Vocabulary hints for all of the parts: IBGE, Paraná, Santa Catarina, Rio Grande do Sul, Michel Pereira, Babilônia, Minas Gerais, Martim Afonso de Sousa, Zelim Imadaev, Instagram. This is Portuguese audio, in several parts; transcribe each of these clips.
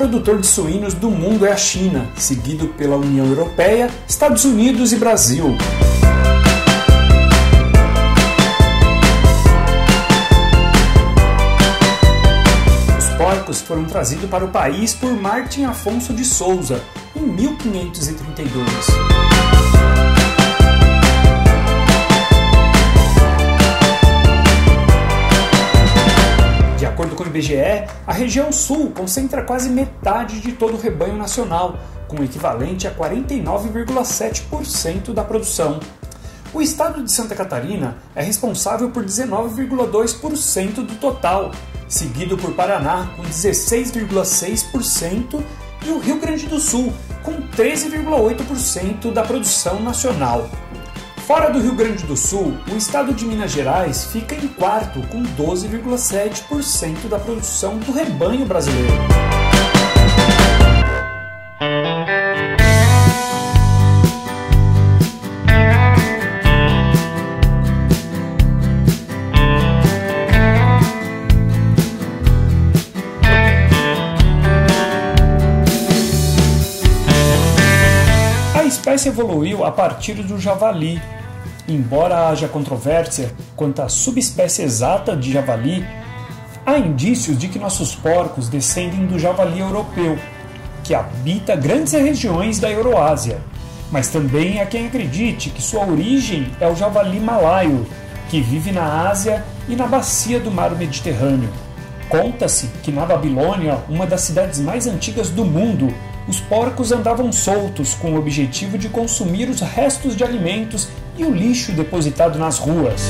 produtor de suínos do mundo é a China, seguido pela União Europeia, Estados Unidos e Brasil. Os porcos foram trazidos para o país por Martim Afonso de Sousa, em 1532. De acordo com o IBGE, a região sul concentra quase metade de todo o rebanho nacional, com o equivalente a 49,7% da produção. O estado de Santa Catarina é responsável por 19,2% do total, seguido por Paraná com 16,6% e o Rio Grande do Sul com 13,8% da produção nacional. Fora do Rio Grande do Sul, o estado de Minas Gerais fica em quarto, com 12,7% da produção do rebanho brasileiro. A espécie evoluiu a partir do javali. Embora haja controvérsia quanto à subespécie exata de javali, há indícios de que nossos porcos descendem do javali europeu, que habita grandes regiões da Euroásia. Mas também há quem acredite que sua origem é o javali malaio, que vive na Ásia e na bacia do mar Mediterrâneo. Conta-se que na Babilônia, uma das cidades mais antigas do mundo, os porcos andavam soltos com o objetivo de consumir os restos de alimentos e o lixo depositado nas ruas.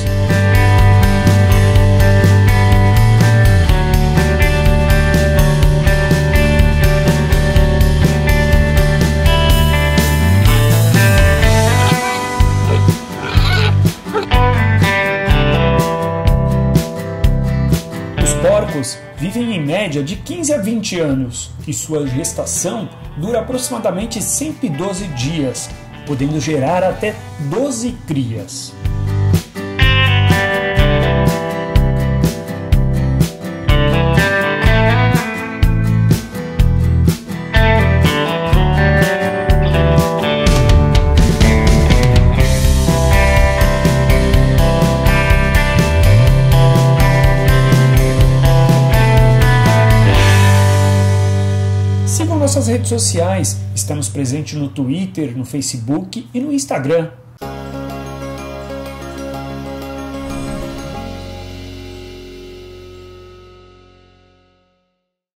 Os porcos vivem em média de 15 a 20 anos e sua gestação dura aproximadamente 112 dias, podendo gerar até 12 crias. Sigam nossas redes sociais, estamos presentes no Twitter, no Facebook e no Instagram.